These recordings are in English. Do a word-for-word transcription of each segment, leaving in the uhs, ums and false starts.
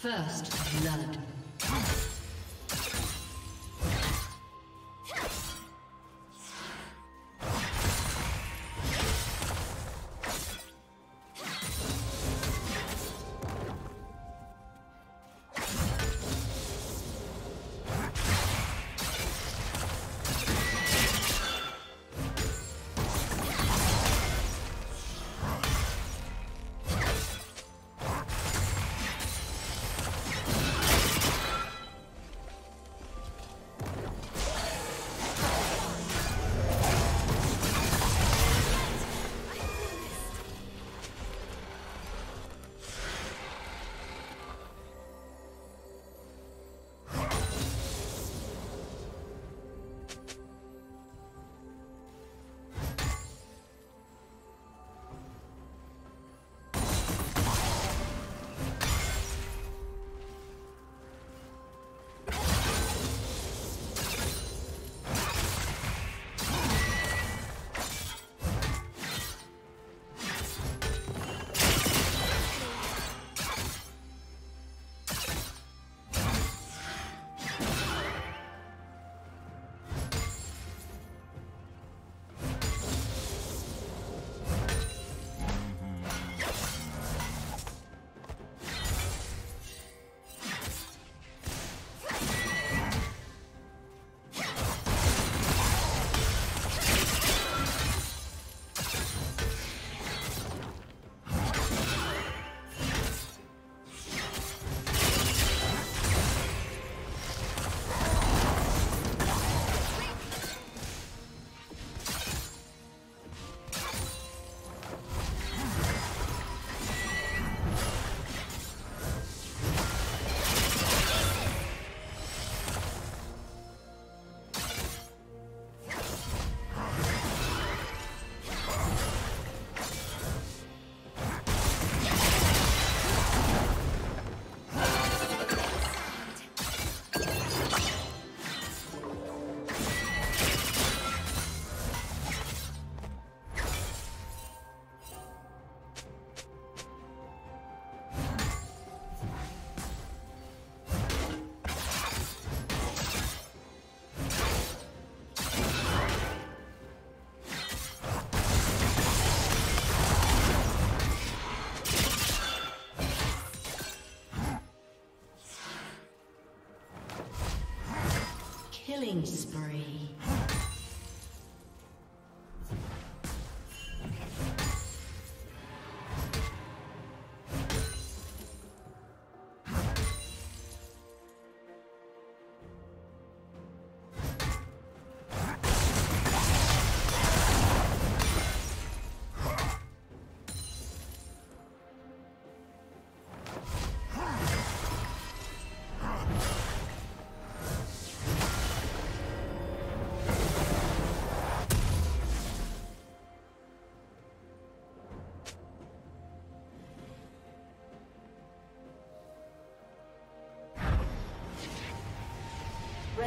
First blood. Killing spree. The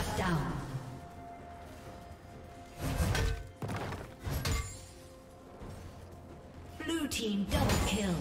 Shut down. Blue team double kill.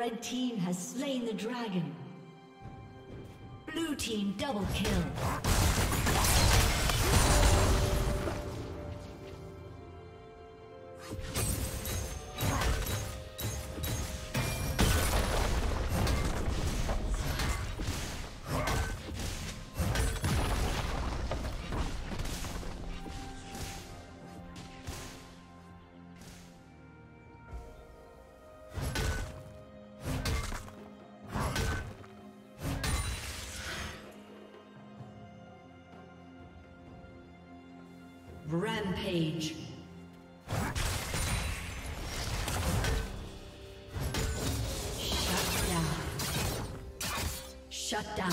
Red team has slain the dragon. Blue team double kill. Rampage. Shut down. Shut down.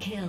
Kill.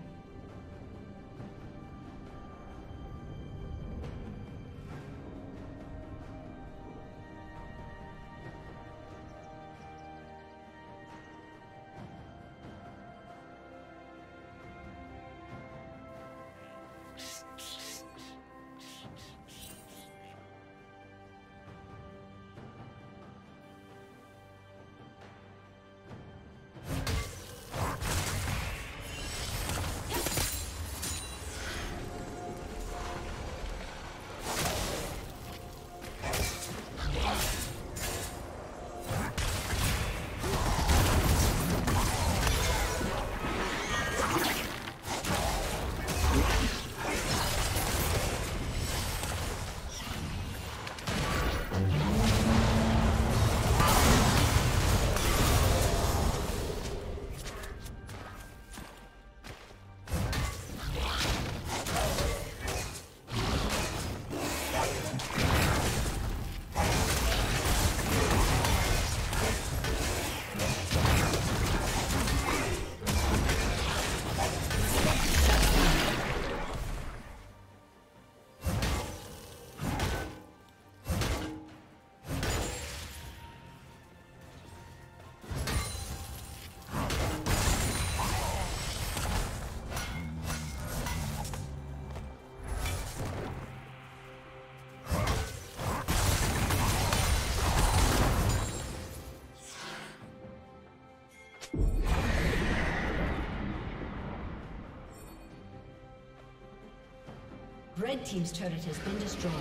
Red Team's turret has been destroyed.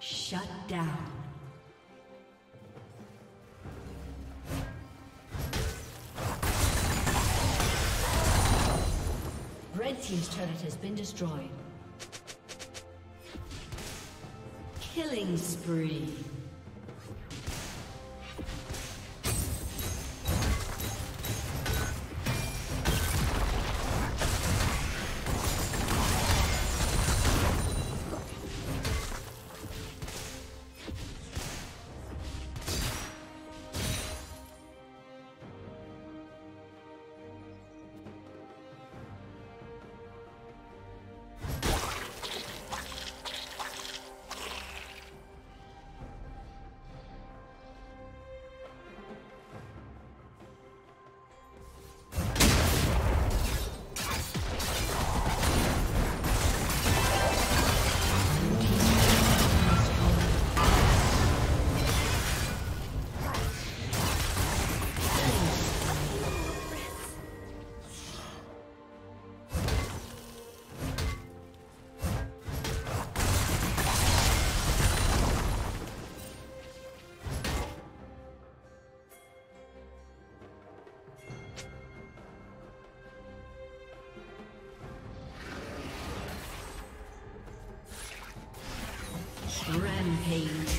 Shut down. Red Team's turret has been destroyed. Killing spree. Rampage.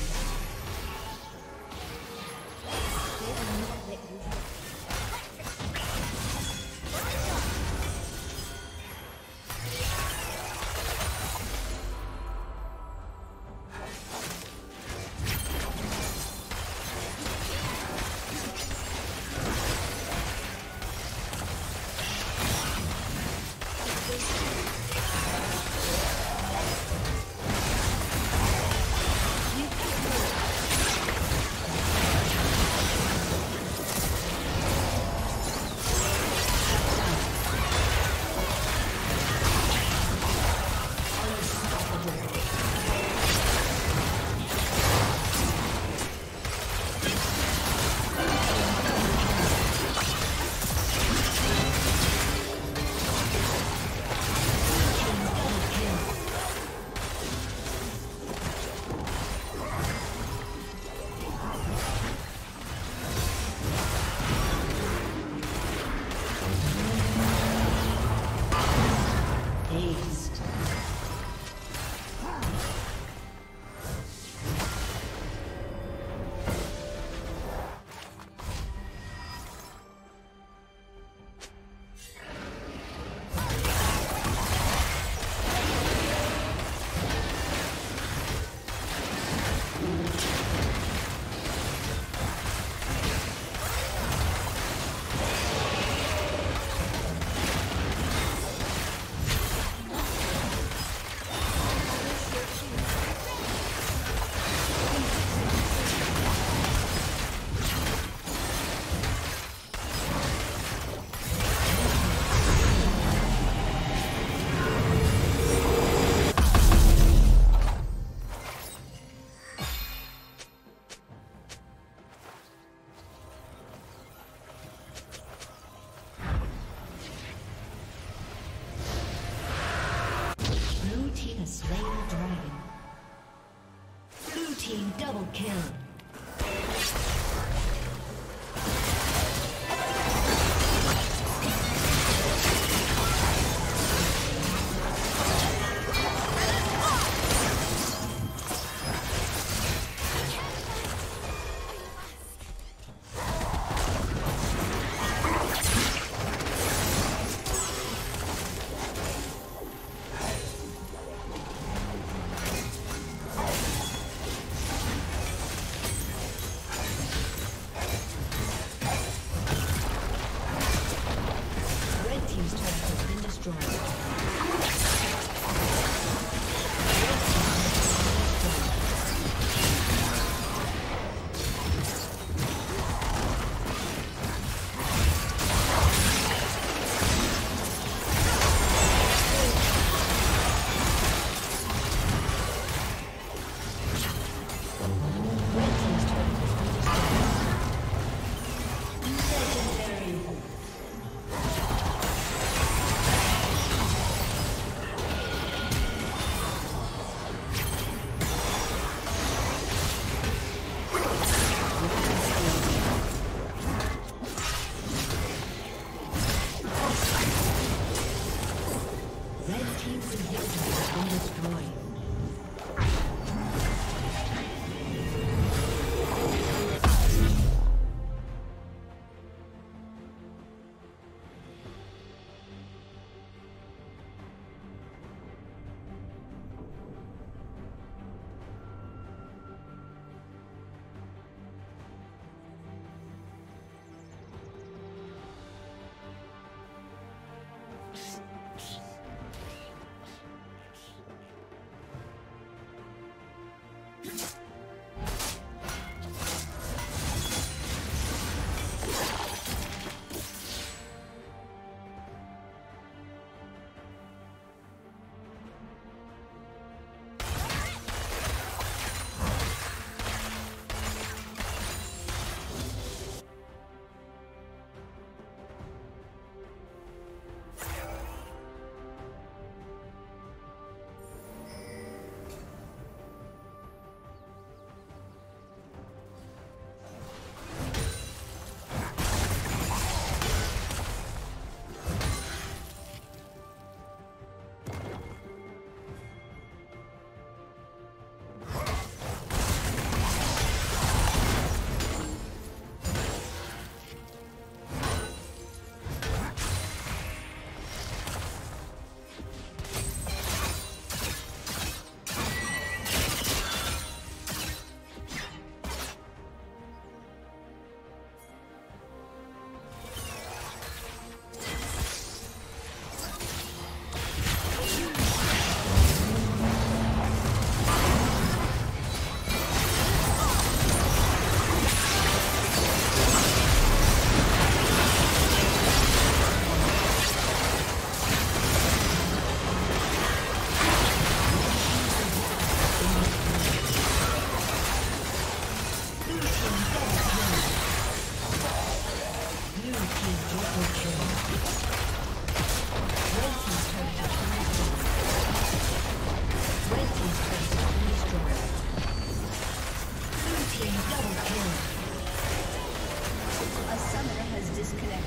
disconnected.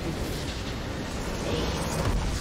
Thanks.